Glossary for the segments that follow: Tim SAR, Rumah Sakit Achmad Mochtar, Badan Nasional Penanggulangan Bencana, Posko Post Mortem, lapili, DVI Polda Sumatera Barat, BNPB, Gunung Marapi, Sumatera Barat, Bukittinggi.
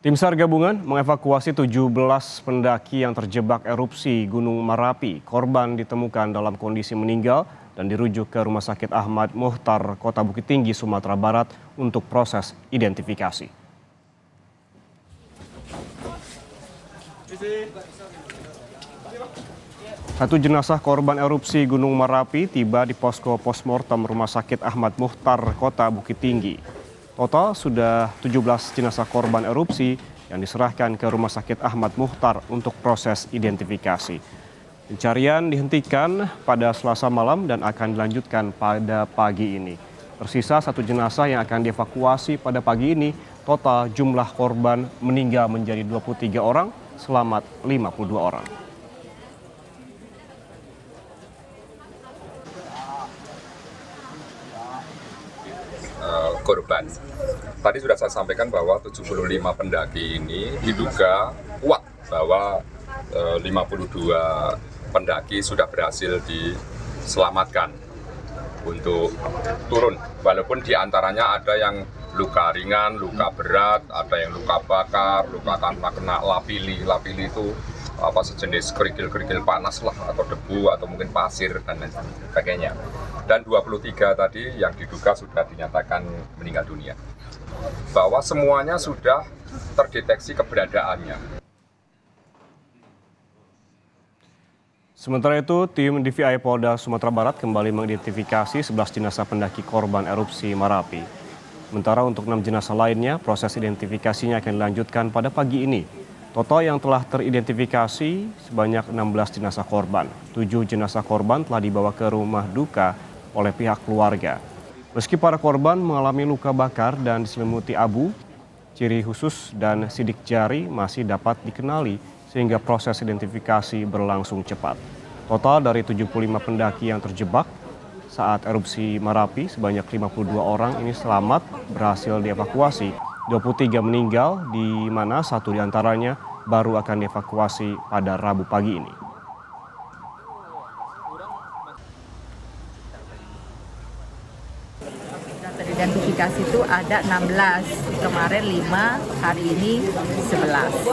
Tim SAR gabungan mengevakuasi 17 pendaki yang terjebak erupsi Gunung Marapi. Korban ditemukan dalam kondisi meninggal dan dirujuk ke Rumah Sakit Achmad Mochtar, Kota Bukittinggi, Sumatera Barat untuk proses identifikasi. Satu jenazah korban erupsi Gunung Marapi tiba di posko postmortem Rumah Sakit Achmad Mochtar, Kota Bukittinggi. Total sudah 17 jenazah korban erupsi yang diserahkan ke Rumah Sakit Achmad Mochtar untuk proses identifikasi. Pencarian dihentikan pada Selasa malam dan akan dilanjutkan pada pagi ini. Tersisa satu jenazah yang akan dievakuasi pada pagi ini. Total jumlah korban meninggal menjadi 23 orang, selamat 52 orang. Korban. Tadi sudah saya sampaikan bahwa 75 pendaki ini diduga kuat bahwa 52 pendaki sudah berhasil diselamatkan untuk turun. Walaupun di antaranya ada yang luka ringan, luka berat, ada yang luka bakar, luka tanpa kena lapili. Lapili itu apa sejenis kerikil-kerikil panas lah, atau debu, atau mungkin pasir, dan lain sebagainya. Dan 23 tadi yang diduga sudah dinyatakan meninggal dunia. Bahwa semuanya sudah terdeteksi keberadaannya. Sementara itu, tim DVI Polda Sumatera Barat kembali mengidentifikasi 11 jenazah pendaki korban erupsi Marapi. Sementara untuk 6 jenazah lainnya, proses identifikasinya akan dilanjutkan pada pagi ini. Total yang telah teridentifikasi sebanyak 16 jenazah korban. 7 jenazah korban telah dibawa ke rumah duka oleh pihak keluarga. Meski para korban mengalami luka bakar dan diselimuti abu, ciri khusus dan sidik jari masih dapat dikenali sehingga proses identifikasi berlangsung cepat. Total dari 75 pendaki yang terjebak saat erupsi Marapi, sebanyak 52 orang ini selamat berhasil dievakuasi. 23 meninggal, di mana satu diantaranya baru akan dievakuasi pada Rabu pagi ini. Teridentifikasi itu ada 16, kemarin 5, hari ini 11.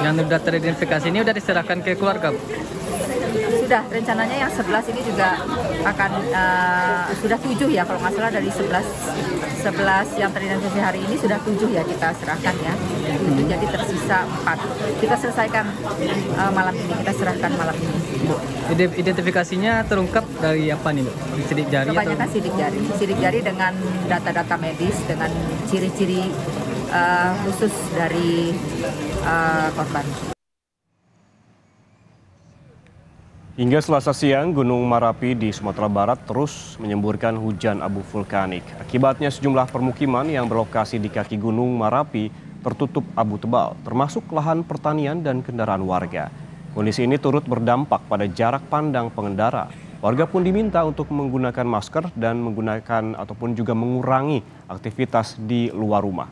Yang sudah teridentifikasi ini sudah diserahkan ke keluarga? Sudah, rencananya yang 11 ini juga akan sudah 7 ya, kalau nggak salah dari 11 yang teridentifikasi hari ini sudah 7 ya kita serahkan ya. Jadi tersisa 4. Kita selesaikan malam ini, kita serahkan malam ini. Identifikasinya terungkap dari apa nih, Bu? Sidik jari? Kebanyakan atau? Sidik jari. Sidik jari dengan data-data medis, dengan ciri-ciri khusus dari korban. Hingga Selasa siang, Gunung Marapi di Sumatera Barat terus menyemburkan hujan abu vulkanik. Akibatnya sejumlah permukiman yang berlokasi di kaki Gunung Marapi tertutup abu tebal, termasuk lahan pertanian dan kendaraan warga. Kondisi ini turut berdampak pada jarak pandang pengendara. Warga pun diminta untuk menggunakan masker dan menggunakan ataupun juga mengurangi aktivitas di luar rumah.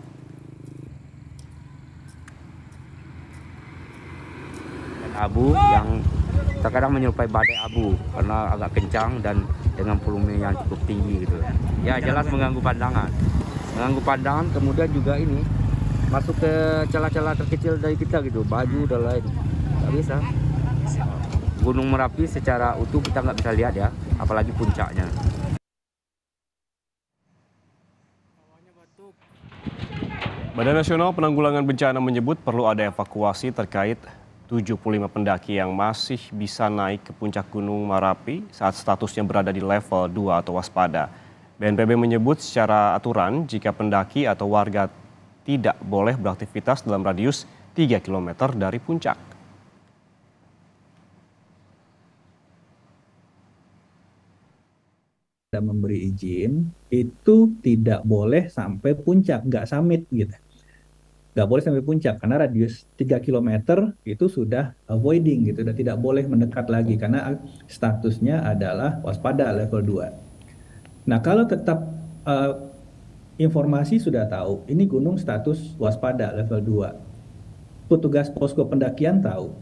Abu yang terkadang menyerupai badai abu karena agak kencang dan dengan volume yang cukup tinggi gitu. Ya jelas mengganggu pandangan kemudian juga ini masuk ke celah-celah terkecil dari kita gitu, baju dan lain. Nggak bisa. Gunung Merapi secara utuh kita nggak bisa lihat ya, apalagi puncaknya. Badan Nasional Penanggulangan Bencana menyebut perlu ada evakuasi terkait 75 pendaki yang masih bisa naik ke puncak Gunung Marapi saat statusnya berada di level 2 atau waspada. BNPB menyebut secara aturan jika pendaki atau warga tidak boleh beraktivitas dalam radius 3 km dari puncak. Kita memberi izin itu tidak boleh sampai puncak, nggak summit gitu. Nggak boleh sampai puncak karena radius 3 km itu sudah avoiding gitu, dan tidak boleh mendekat lagi karena statusnya adalah waspada level 2. Nah, kalau tetap informasi sudah tahu, ini gunung status waspada level 2. Petugas posko pendakian tahu.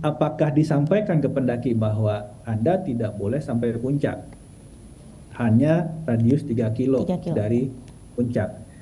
Apakah disampaikan ke pendaki bahwa Anda tidak boleh sampai puncak? Hanya radius 3 kilo dari puncak.